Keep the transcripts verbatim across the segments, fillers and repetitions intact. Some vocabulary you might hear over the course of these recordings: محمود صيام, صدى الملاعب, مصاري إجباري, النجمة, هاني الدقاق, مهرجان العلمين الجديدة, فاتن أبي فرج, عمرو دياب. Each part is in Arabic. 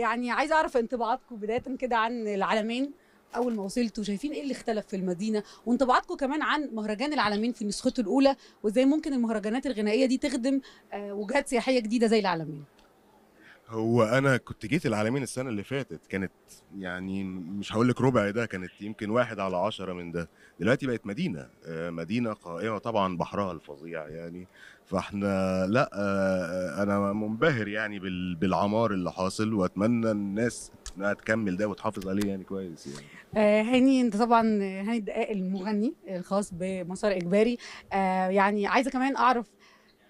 يعني عايزه اعرف انطباعاتكم بدايه كده عن العلمين اول ما وصلتوا، شايفين ايه اللي اختلف في المدينه، وانطباعاتكم كمان عن مهرجان العلمين في نسخته الاولى، وازاي ممكن المهرجانات الغنائيه دي تخدم وجهات سياحيه جديده زي العلمين. هو انا كنت جيت العلمين السنه اللي فاتت، كانت يعني مش هقول لك ربع ده، كانت يمكن واحد على عشرة من ده. دلوقتي بقت مدينه مدينه قائمه طبعا، بحرها الفظيع يعني. فاحنا لا انا منبهر يعني بالعمار اللي حاصل، واتمنى الناس انها تكمل ده وتحافظ عليه يعني كويس يعني. آه هاني، انت طبعا هاني الدقاق المغني الخاص بمسار اجباري، آه يعني عايزه كمان اعرف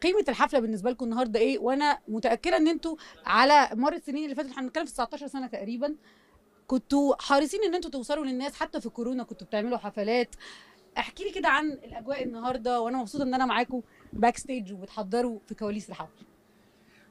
قيمة الحفلة بالنسبة لكم النهارده ايه؟ وانا متأكدة ان انتوا على مر السنين اللي فاتت، احنا بنتكلم في تسعتاشر سنة تقريبا، كنتوا حريصين ان انتوا توصلوا للناس، حتى في كورونا كنتوا بتعملوا حفلات. احكي لي كده عن الأجواء النهارده، وانا مبسوطة ان انا معاكم باك ستيج وبتحضروا في كواليس الحفلة.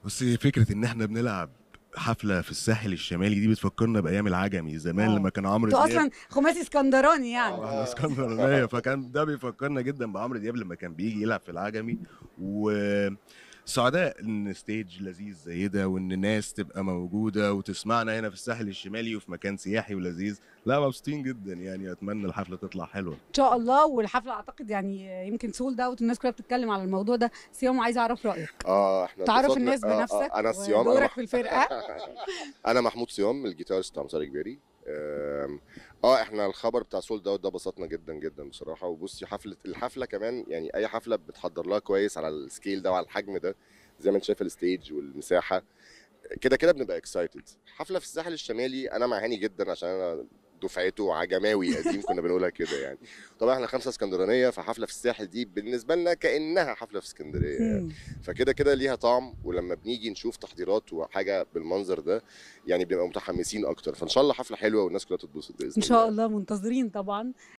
بصي، فكرة ان احنا بنلعب حفله في الساحل الشمالي دي بتفكرنا بايام العجمي زمان. أوه. لما كان عمرو دياب، انتوا اصلا خماسي اسكندراني يعني. اه اسكندرانيه، فكان ده بيفكرنا جدا بعمرو دياب لما كان بيجي يلعب في العجمي. وسعداء ان ستيج لذيذ زي ده، وان الناس تبقى موجوده وتسمعنا هنا في الساحل الشمالي وفي مكان سياحي ولذيذ. لا مبسوطين جدا يعني، اتمنى الحفله تطلع حلوه ان شاء الله. والحفله اعتقد يعني يمكن سولد اوت، والناس كلها بتتكلم على الموضوع ده. صيام، عايز اعرف رايك. اه احنا تعرف الناس آه بنفسك آه انا صيام ودورك أنا مح... في الفرقه. انا محمود صيام، الجيتارست بتاع مصاري إجباري. اه احنا الخبر بتاع سولد اوت ده بسطنا جدا جدا بصراحه. وبصي، حفله الحفله كمان يعني اي حفله بتحضر لها كويس على السكيل ده وعلى الحجم ده، زي ما انت شايف الستيج والمساحه كده كده بنبقى اكسايتد. حفله في الساحل الشمالي انا مع هاني جدا، عشان انا دفعته عجماوي قديم كنا بنقولها كده يعني. طبعا احنا خمسه اسكندرانيه، فحفله في الساحل دي بالنسبه لنا كانها حفله في اسكندريه يعني. فكده كده ليها طعم، ولما بنيجي نشوف تحضيرات وحاجه بالمنظر ده يعني بنبقى متحمسين اكتر. فان شاء الله حفله حلوه والناس كلها تتبسط باذن الله. ان شاء الله، منتظرين طبعا.